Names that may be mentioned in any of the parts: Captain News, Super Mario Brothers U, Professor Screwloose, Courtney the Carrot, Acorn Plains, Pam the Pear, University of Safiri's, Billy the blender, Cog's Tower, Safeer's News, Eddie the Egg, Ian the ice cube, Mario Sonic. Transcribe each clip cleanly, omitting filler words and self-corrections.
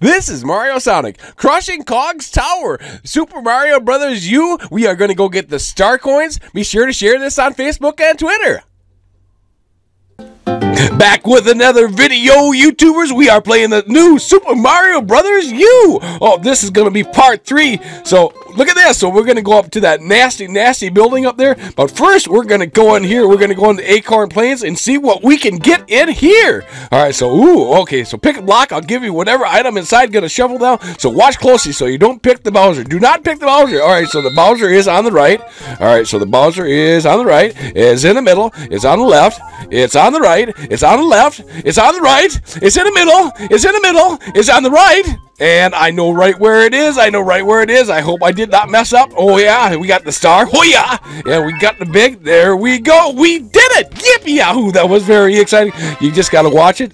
This is Mario Sonic crushing Cog's Tower, Super Mario Brothers U. We are going to go get the star coins. Be sure to share this on Facebook and Twitter. Back with another video, YouTubers. We are playing the new Super Mario Brothers U. Oh, this is going to be part 3. So look at this. So we're going to go up to that nasty building up there. But first, we're going to go in here. We're going to go into Acorn Plains and see what we can get in here. All right. So, ooh, okay. So pick a block. I'll give you whatever item inside. Get a shovel down. So watch closely so you don't pick the Bowser. Do not pick the Bowser. All right. So the Bowser is on the right. All right. So the Bowser is on the right. It's in the middle. It's on the left. It's on the right. It's on the left. It's on the right. It's in the middle. It's in the middle. It's on the right. And I know right where it is. I know right where it is. I hope I did not mess up. Oh, yeah. We got the star. Oh, yeah. Yeah, we got the big. There we go. We did it. Yippee-yahoo. That was very exciting. You just got to watch it.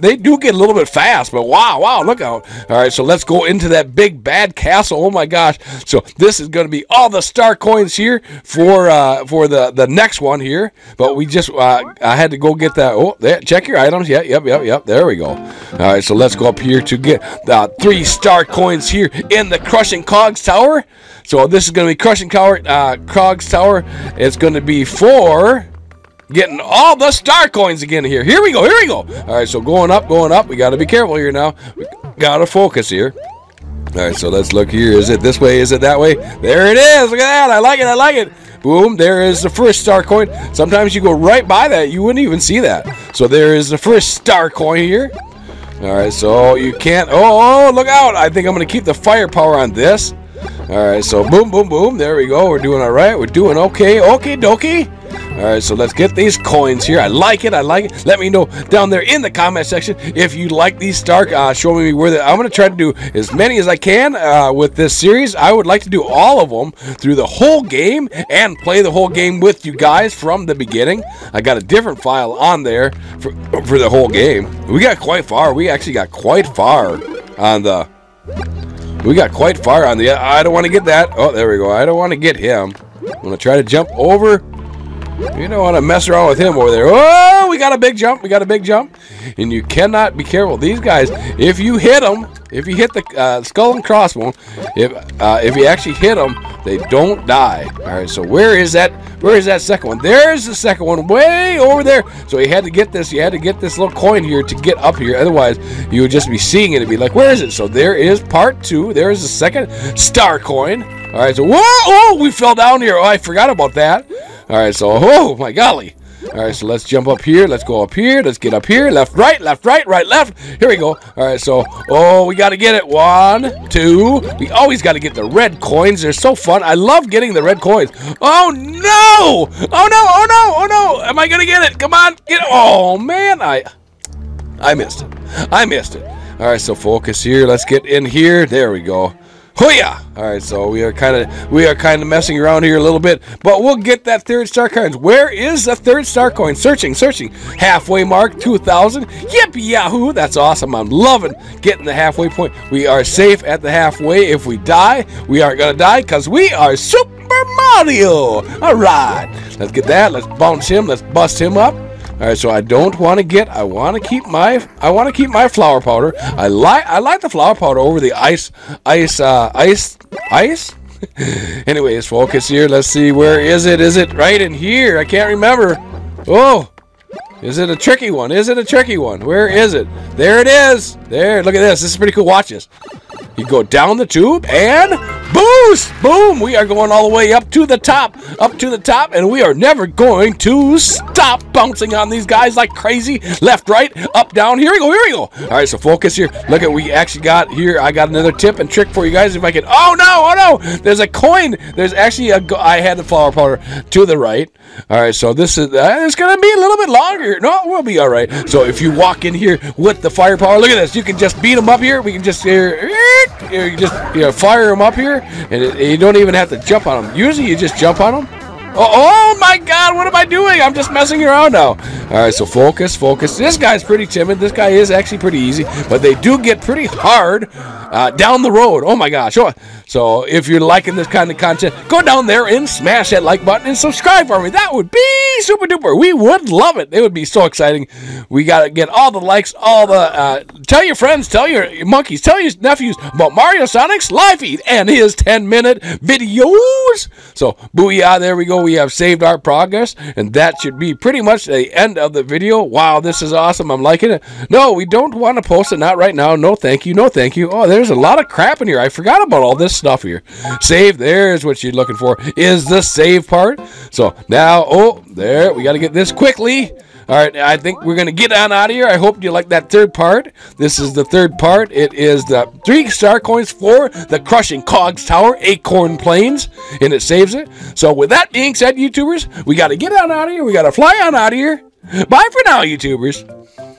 They do get a little bit fast, but wow, wow. Look out. All right, so let's go into that big, bad castle. Oh, my gosh. So this is going to be all the star coins here for the next one here. But we just I had to go get that. Oh, there, check your items. Yeah, yep. There we go. All right, so let's go up here to get the 3 star coins here in the crushing Cog's Tower. So this is going to be crushing Cog's Tower. It's going to be for getting all the star coins again here. Here we go. Here we go. All right. So going up. We got to be careful here now. We got to focus here. All right. So let's look here. Is it this way? Is it that way? There it is. Look at that. I like it. I like it. Boom, there is the first star coin. Sometimes you go right by that. You wouldn't even see that. So there is the first star coin here. All right, so you can't... Oh, look out. I think I'm going to keep the firepower on this. All right, so boom. There we go. We're doing all right. We're doing okay. Okie dokie. All right, so let's get these coins here. I like it. I like it. Let me know down there in the comment section if you like these star. Show me where I'm going to try to do as many as I can with this series. I would like to do all of them through the whole game and play the whole game with you guys from the beginning. I got a different file on there for the whole game. We got quite far. We actually got quite far on the... We got quite far on the... I don't want to get that. Oh, there we go. I don't want to get him. I'm going to try to jump over... You don't want to mess around with him over there. Oh, we got a big jump. We got a big jump. And you cannot be careful. These guys, if you hit them, if you hit the skull and crossbone, if you actually hit them, they don't die. All right, so where is that? Where is that second one? There's the second one way over there. So you had to get this. You had to get this little coin here to get up here. Otherwise, you would just be seeing it and be like, where is it? So there is part 2. There is the second star coin. All right, so whoa, oh, we fell down here. Oh, I forgot about that. All right, so, oh, my golly. All right, so let's jump up here. Let's go up here. Let's get up here. Left, right, left. Here we go. All right, so, oh, we got to get it. 1, 2. We always got to get the red coins. They're so fun. I love getting the red coins. Oh, no. Oh, no. Oh, no. Oh, no. Am I going to get it? Come on. Get it. Oh, man. I missed it. I missed it. All right, so focus here. Let's get in here. There we go. Hoo-yah! All right, so we are kind of messing around here a little bit, but we'll get that third star coin. Where is the third star coin? Searching. Halfway mark, 2,000. Yippee yahoo! That's awesome. I'm loving getting the halfway point. We are safe at the halfway. If we die, we aren't gonna die because we are Super Mario. All right, let's get that. Let's bounce him. Let's bust him up. All right, so I don't want to get. I want to keep my flower powder. I like the flower powder over the ice. Anyways, focus here. Let's see, where is it? Is it right in here? I can't remember. Oh, is it a tricky one? Is it a tricky one? Where is it? There it is. There. Look at this. This is pretty cool. Watch this. You go down the tube and boost! Boom! We are going all the way up to the top, and we are never going to stop bouncing on these guys like crazy. Left, right, up, down. Here we go. All right, so focus here. Look at what we actually got here. I got another tip and trick for you guys if I can. Oh no! There's a coin. There's actually I had the flower powder to the right. All right, so this is it's gonna be a little bit longer. No, we'll be all right. So if you walk in here with the firepower, look at this. You can just beat them up here. We can just you know, fire them up here. And you don't even have to jump on them. Usually you just jump on them. Oh my god, what am I doing? I'm just messing around now. Alright, so focus, focus. This guy's pretty timid. This guy is actually pretty easy. But they do get pretty hard down the road. Oh my gosh. So if you're liking this kind of content, go down there and smash that like button and subscribe for me. That would be super duper. We would love it. It would be so exciting. We got to get all the likes, all the... tell your friends, tell your monkeys, tell your nephews about Mario Sonic's live feed and his 10-minute videos. So booyah, there we go. We have saved our progress. And that should be pretty much the end of the video. Wow, this is awesome. I'm liking it. No, we don't want to post it. Not right now. No, thank you. No, thank you. Oh, there's a lot of crap in here. I forgot about all this stuff here. Save. There's what you're looking for, is the save part. So now, oh, there. We got to get this quickly. All right, I think we're going to get on out of here. I hope you like that third part. This is the third part. It is the 3 star coins for the crushing Cog's Tower, Acorn Plains, and it saves it. So with that being said, YouTubers, we got to get on out of here. We got to fly on out of here. Bye for now, YouTubers.